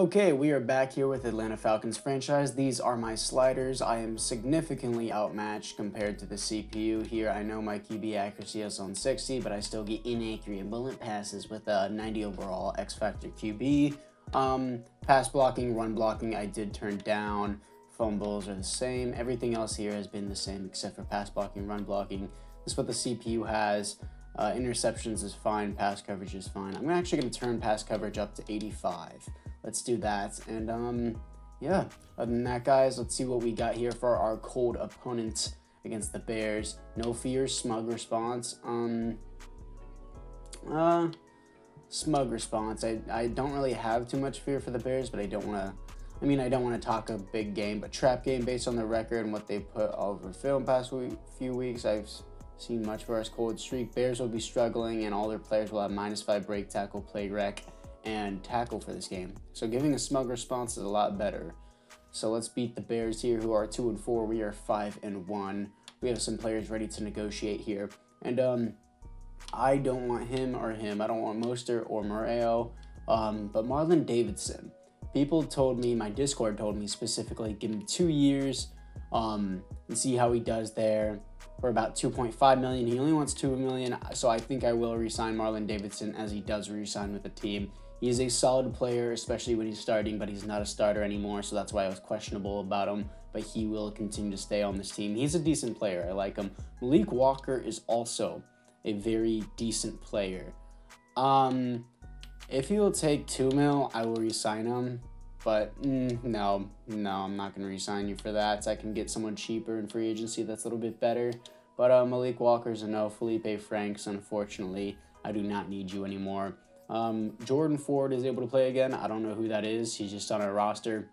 Okay, we are back here with Atlanta Falcons franchise. These are my sliders. I am significantly outmatched compared to the CPU here. I know my QB accuracy is on 60, but I still get inaccurate bullet passes with a 90 overall X-Factor QB. Pass blocking, run blocking, I did turn down. Fumbles are the same. Everything else here has been the same except for pass blocking, run blocking. That's what the CPU has. Interceptions is fine. Pass coverage is fine. I'm actually going to turn pass coverage up to 85. Let's do that. And yeah, other than that, guys, let's see what we got here for our cold opponents against the Bears. No fear, smug response. Smug response. I don't really have too much fear for the Bears, but I don't want to. I mean, I don't want to talk a big game, but trap game based on the record and what they put over film past few weeks. I've seen much for us cold streak. Bears will be struggling, and all their players will have -5 break tackle, play wreck, and tackle for this game. So giving a smug response is a lot better. So let's beat the Bears here, who are 2-4. We are 5-1. We have some players ready to negotiate here. And I don't want him or him. I don't want Mostert or Moreo. But Marlon Davidson. People told me, my Discord told me specifically, give him 2 years and see how he does there. For about $2.5 million. He only wants $2 million, so I think I will re-sign Marlon Davidson as he does re-sign with the team. He is a solid player, especially when he's starting, but he's not a starter anymore, so that's why I was questionable about him, but he will continue to stay on this team. He's a decent player. I like him. Malik Walker is also a very decent player. If he will take 2 mil, I will re-sign him, but no, I'm not going to re-sign you for that. I can get someone cheaper in free agency that's a little bit better. But Malik Walker's a no. Felipe Franks, unfortunately, I do not need you anymore. Jordan Ford is able to play again. I don't know who that is. He's just on our roster.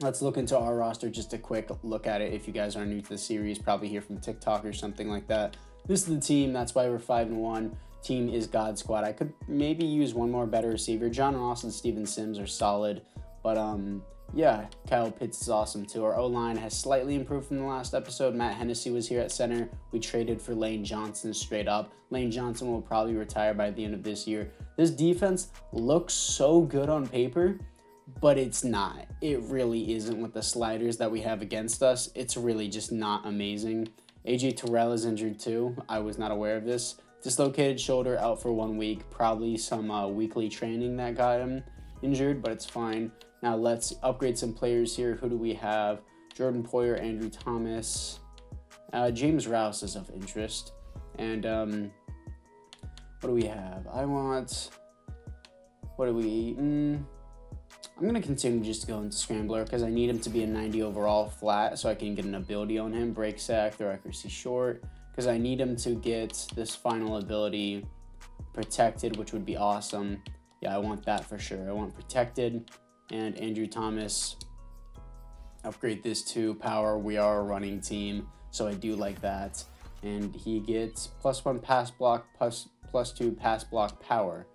Let's look into our roster, just a quick look at it. If you guys are new to the series, probably hear from TikTok or something like that. This is the team. That's why we're 5-1. Team is God Squad. I could maybe use one more better receiver. John Ross and Steven Sims are solid. But yeah, Kyle Pitts is awesome too. Our O-line has slightly improved from the last episode. Matt Hennessy was here at center. We traded for Lane Johnson straight up. Lane Johnson will probably retire by the end of this year. This defense looks so good on paper, but it's not. It really isn't with the sliders that we have against us. It's really just not amazing. AJ Terrell is injured too. I was not aware of this. Dislocated shoulder, out for 1 week. Probably some weekly training that got him injured, but it's fine. Now let's upgrade some players here. Who do we have? Jordan Poyer, Andrew Thomas. James Rouse is of interest. And what do we have? I want... What do we... I'm going to continue just to go into Scrambler because I need him to be a 90 overall flat so I can get an ability on him. Break sack, throw accuracy short because I need him to get this final ability protected, which would be awesome. Yeah, I want that for sure. I want protected. And Andrew Thomas, upgrade this to power. We are a running team, so I do like that. And he gets +1 pass block, plus two pass block power.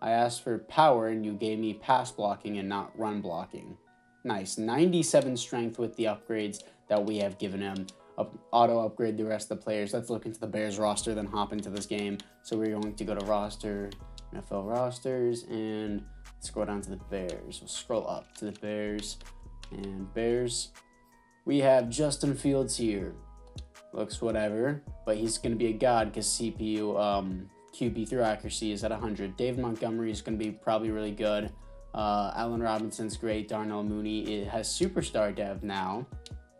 I asked for power, and you gave me pass blocking and not run blocking. Nice. 97 strength with the upgrades that we have given him. Auto-upgrade the rest of the players. Let's look into the Bears roster, then hop into this game. So we're going to go to roster, NFL rosters, and... Scroll down to the Bears. We'll scroll up to the Bears. And Bears, we have Justin Fields here. Looks whatever, but he's going to be a god because CPU QB through accuracy is at 100. David Montgomery is going to be probably really good. Allen Robinson's great. Darnell Mooney has superstar dev now.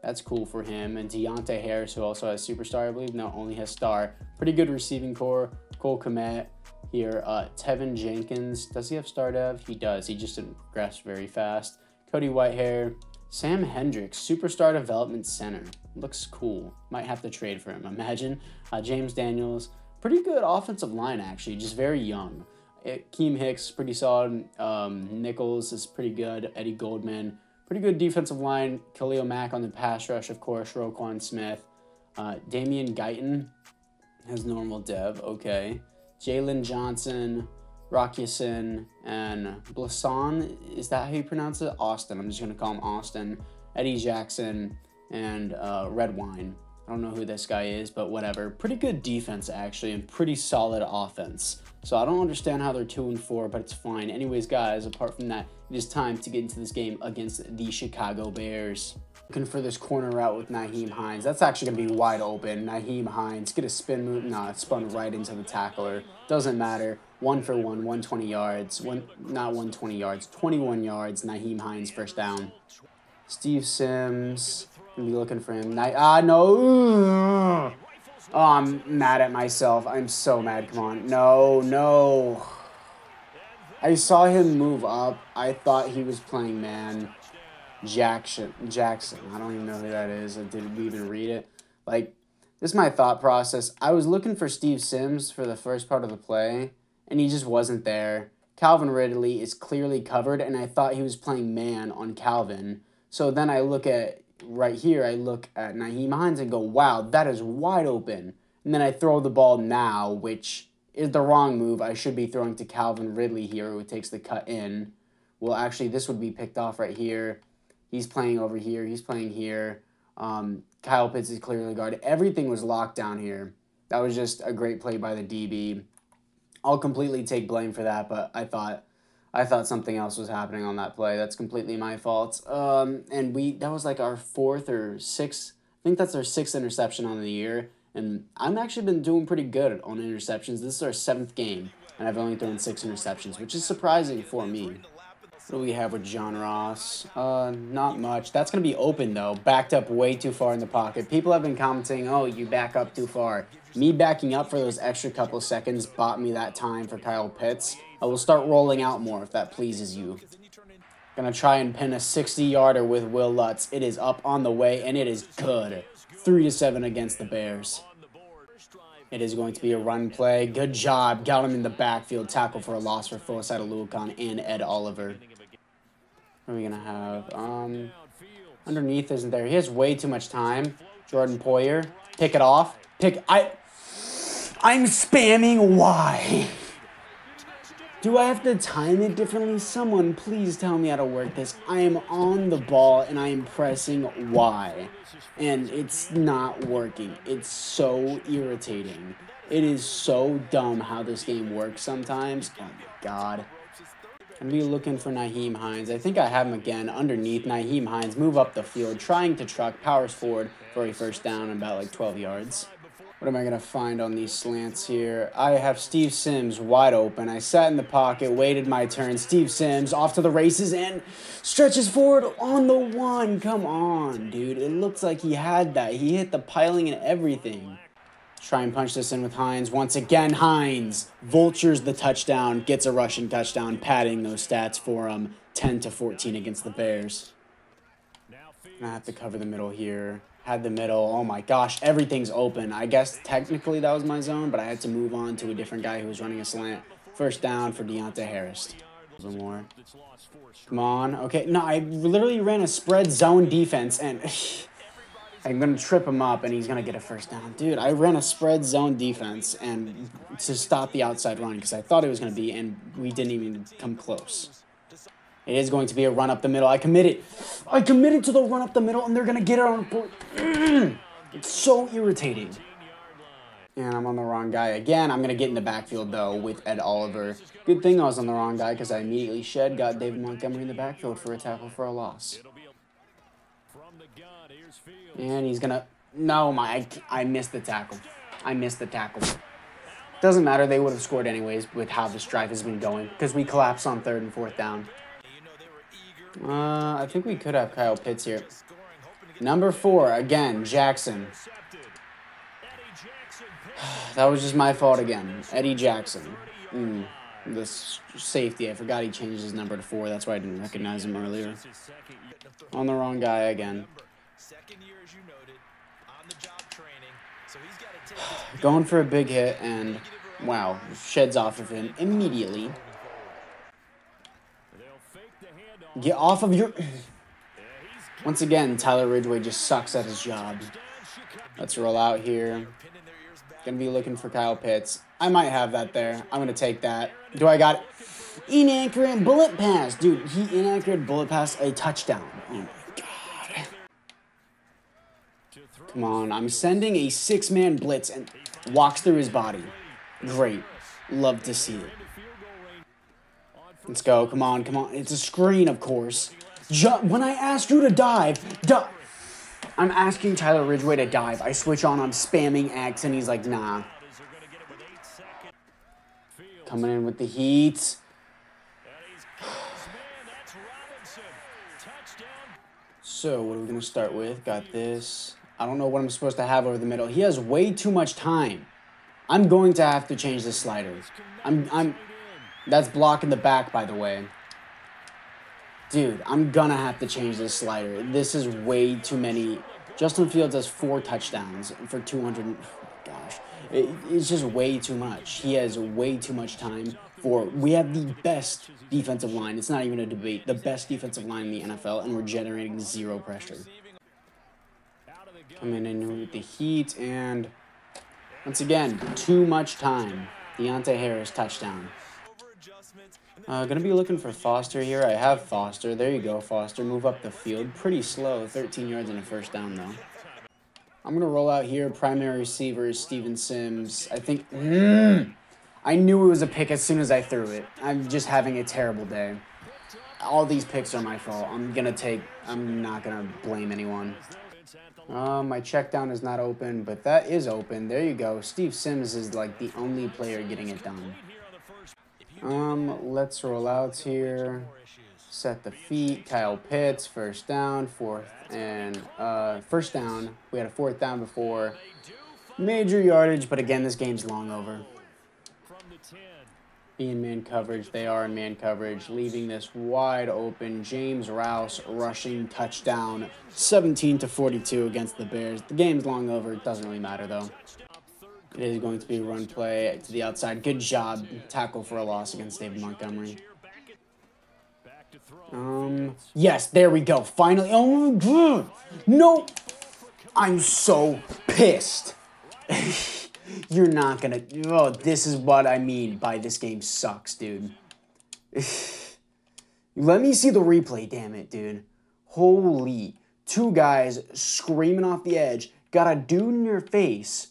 That's cool for him. And Deonte Harris, who also has superstar, I believe. No, only has star. Pretty good receiving core. Cole Kmet. Here, Tevin Jenkins, does he have star dev? He does. He just didn't progress very fast. Cody Whitehair, Sam Hendricks, superstar development center. Looks cool. Might have to trade for him, imagine. James Daniels, pretty good offensive line, actually. Just very young. Keem Hicks, pretty solid. Nichols is pretty good. Eddie Goldman, pretty good defensive line. Khalil Mack on the pass rush, of course. Roquan Smith. Damian Guyton has normal dev. Okay. Jalen Johnson, Rockyason, and Blason. Is that how you pronounce it? Austin. I'm just going to call him Austin. Eddie Jackson and Red Wine. I don't know who this guy is, but whatever. Pretty good defense, actually, and pretty solid offense. So I don't understand how they're 2-4, but it's fine. Anyways, guys, apart from that, it is time to get into this game against the Chicago Bears. Looking for this corner route with Nyheim Hines. That's actually going to be wide open. Nyheim Hines, get a spin move. Nah, it spun right into the tackler. Doesn't matter. 1 for 1, 120 yards. Not 120 yards, 21 yards. Nyheim Hines, first down. Steve Sims, going to be looking for him. No. Oh, I'm mad at myself. I'm so mad. Come on. No, no. I saw him move up. I thought he was playing man. Jackson. I don't even know who that is. Did we even read it? Like, this is my thought process. I was looking for Steve Sims for the first part of the play, and he just wasn't there. Calvin Ridley is clearly covered, and I thought he was playing man on Calvin. So then I look at... right here, I look at Nyheim Hines and go, wow, that is wide open. And then I throw the ball now, which is the wrong move. I should be throwing to Calvin Ridley here, who takes the cut in. Well, actually, this would be picked off right here. He's playing over here. He's playing here. Kyle Pitts is clearly guarded. Everything was locked down here. That was just a great play by the DB. I'll completely take blame for that, but I thought something else was happening on that play. That's completely my fault. And that was like our fourth or sixth. I think that's our sixth interception on the year. And I've actually been doing pretty good on interceptions. This is our 7th game, and I've only thrown 6 interceptions, which is surprising for me. What do we have with John Ross? Not much. That's going to be open, though. Backed up way too far in the pocket. People have been commenting, oh, you back up too far. Me backing up for those extra couple seconds bought me that time for Kyle Pitts. I will start rolling out more if that pleases you. Going to try and pin a 60-yarder with Will Lutz. It is up on the way, and it is good. 3-7 against the Bears. It is going to be a run play. Good job. Got him in the backfield. Tackle for a loss for Fosaida Luokan and Ed Oliver. What are we going to have? Underneath isn't there. He has way too much time. Jordan Poyer. Pick it off. I'm spamming Y. Do I have to time it differently? Someone please tell me how to work this. I am on the ball and I am pressing Y. And it's not working. It's so irritating. It is so dumb how this game works sometimes. Oh my god. I'm going to be looking for Nyheim Hines. I think I have him again underneath. Nyheim Hines, move up the field, trying to truck, powers forward for a first down about like 12 yards. What am I going to find on these slants here? I have Steve Sims wide open. I sat in the pocket, waited my turn. Steve Sims off to the races and stretches forward on the one. Come on, dude. It looks like he had that. He hit the piling and everything. Try and punch this in with Hines. Once again, Hines vultures the touchdown, gets a rushing touchdown, padding those stats for him. 10-14 against the Bears. And I have to cover the middle here. Had the middle. Oh my gosh, everything's open. I guess technically that was my zone, but I had to move on to a different guy who was running a slant. First down for Deonte Harris. A little more. Come on. Okay, no, I literally ran a spread zone defense and... I'm going to trip him up, and he's going to get a first down. Dude, I ran a spread zone defense and to stop the outside run because I thought it was going to be, and we didn't even come close. It is going to be a run up the middle. I committed to the run up the middle, and they're going to get it on board. It's so irritating. And I'm on the wrong guy again. I'm going to get in the backfield, though, with Ed Oliver. Good thing I was on the wrong guy because I immediately got David Montgomery in the backfield for a tackle for a loss. And he's gonna... No, I missed the tackle. I missed the tackle. Doesn't matter. They would have scored anyways with how this drive has been going because we collapsed on 3rd and 4th down. I think we could have Kyle Pitts here. Number 4, again, Jackson. That was just my fault again. Eddie Jackson. This safety. I forgot he changed his number to 4. That's why I didn't recognize him earlier. On the wrong guy again. Going for a big hit, and wow, sheds off of him immediately. Get off of your... Once again, Tyler Ridgeway just sucks at his job. Let's roll out here. Gonna be looking for Kyle Pitts. I might have that there. I'm gonna take that. Do I got it? Inaccurate bullet pass. Dude, he inaccurate bullet pass a touchdown. Oh my god. Come on. I'm sending a six-man blitz and walks through his body. Great. Love to see it. Let's go. Come on. Come on. It's a screen, of course. When I asked you to dive, I'm asking Tyler Ridgeway to dive. I switch on. I'm spamming X, and he's like, nah. Coming in with the heat. So, what are we going to start with? Got this. I don't know what I'm supposed to have over the middle. He has way too much time. I'm going to have to change the slider. That's blocking the back, by the way. Dude, I'm going to have to change this slider. This is way too many. Justin Fields has 4 touchdowns for 200. Oh, gosh. It's just way too much. He has way too much time for. We have the best defensive line. It's not even a debate. The best defensive line in the NFL, and we're generating zero pressure. Coming in with the heat, and once again, too much time. Deonte Harris, touchdown. Gonna be looking for Foster here. I have Foster. There you go, Foster. Move up the field. Pretty slow. 13 yards and a first down, though. I'm gonna roll out here. Primary receiver is Steven Sims. I think... I knew it was a pick as soon as I threw it. I'm just having a terrible day. All these picks are my fault. I'm not gonna blame anyone. My check down is not open, but that is open. There you go. Steve Sims is like the only player getting it done. Let's roll out here. Set the feet. Kyle Pitts, first down, fourth, and first down. We had a fourth down before. Major yardage, but again, this game's long over. Be in man coverage. They are in man coverage, leaving this wide open. James Rouse rushing touchdown, 17-42 against the Bears. The game's long over. It doesn't really matter, though. It is going to be a run play to the outside. Good job. Tackle for a loss against David Montgomery. Yes, there we go. Finally. Oh, no. I'm so pissed. You're not going to... Oh, this is what I mean by this game sucks, dude. Let me see the replay, damn it, dude. Holy. 2 guys screaming off the edge. Got a dude in your face.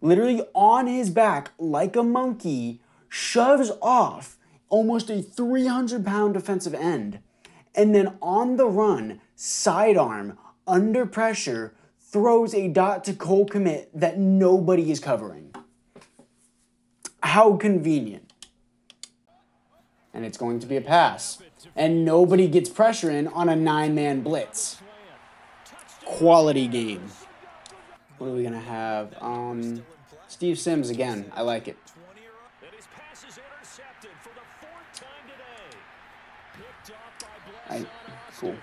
Literally on his back like a monkey. Shoves off almost a 300-pound defensive end. And then on the run, sidearm, under pressure... throws a dot to Cole Kmet that nobody is covering. How convenient. And it's going to be a pass. And nobody gets pressure in on a 9-man blitz. Quality game. What are we going to have? Steve Sims again. I like it. Cool.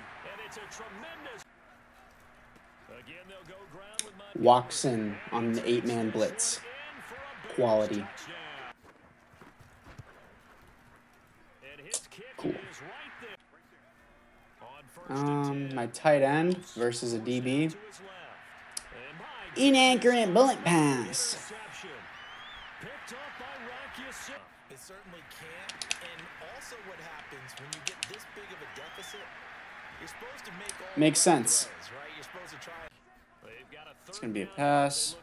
Walks in on the 8-man blitz. Quality. Cool. My tight end versus a DB. Inaccurate bullet pass. It certainly can. And also what happens when you get this big of a deficit, you're supposed to make all... Makes sense. It's going to be a pass.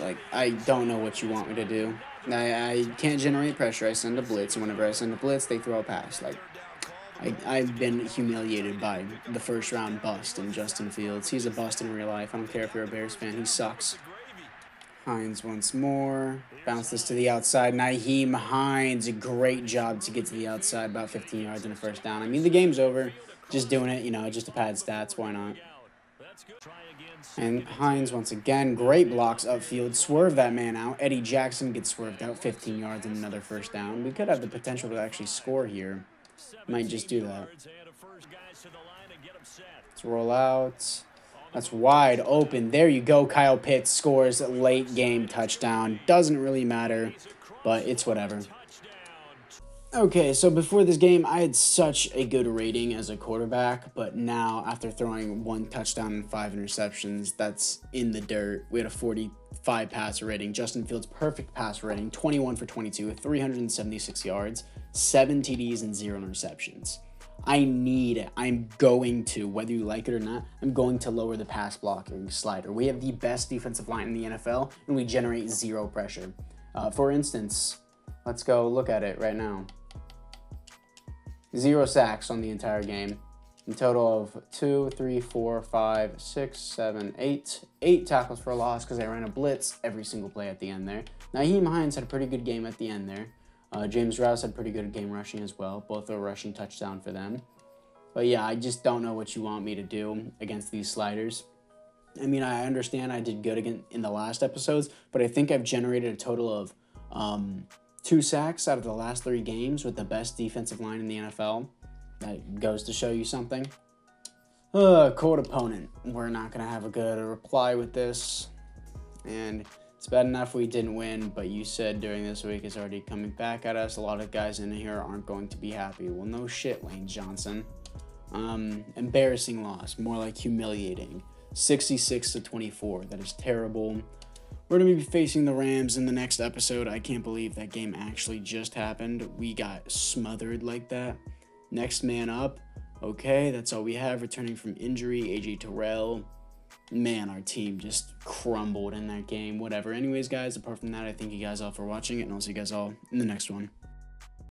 Like, I don't know what you want me to do. I can't generate pressure. I send a blitz, and whenever I send a blitz, they throw a pass. Like, I've been humiliated by the first-round bust in Justin Fields. He's a bust in real life. I don't care if you're a Bears fan. He sucks. Hines once more. Bounce this to the outside. Nyheim Hines, a great job to get to the outside. About 15 yards and a first down. I mean, the game's over. Just doing it, you know, just to pad stats. Why not? And Hines once again. Great blocks upfield. Swerve that man out. Eddie Jackson gets swerved out. 15 yards and another first down. We could have the potential to actually score here. Might just do that. Let's roll out. That's wide open. There you go. Kyle Pitts scores a late game touchdown. Doesn't really matter, but it's whatever. Okay, so before this game, I had such a good rating as a quarterback, but now after throwing 1 touchdown and 5 interceptions, that's in the dirt. We had a 45 pass rating. Justin Fields, perfect pass rating, 21 for 22, 376 yards, 7 TDs, and 0 interceptions. I need, I'm going to, whether you like it or not, I'm going to lower the pass blocking slider. We have the best defensive line in the NFL, and we generate zero pressure. For instance, let's go look at it right now. 0 sacks on the entire game. A total of 8 tackles for a loss because they ran a blitz every single play at the end there. Nyheim Hines had a pretty good game at the end there. James Rouse had a pretty good game rushing as well. Both a rushing touchdown for them. But yeah, I just don't know what you want me to do against these sliders. I mean, I understand I did good again in the last episodes, but I think I've generated a total of 2 sacks out of the last 3 games with the best defensive line in the NFL. That goes to show you something. Cold opponent. We're not going to have a good reply with this. And it's bad enough we didn't win, but you said during this week is already coming back at us. A lot of guys in here aren't going to be happy. Well, no shit, Lane Johnson. Embarrassing loss. More like humiliating. 66-24. That is terrible. We're going to be facing the Rams in the next episode. I can't believe that game actually just happened. We got smothered like that. Next man up. Okay, that's all we have. Returning from injury, AJ Terrell. Man, our team just crumbled in that game. Whatever. Anyways, guys, apart from that, I thank you guys all for watching it, and I'll see you guys all in the next one.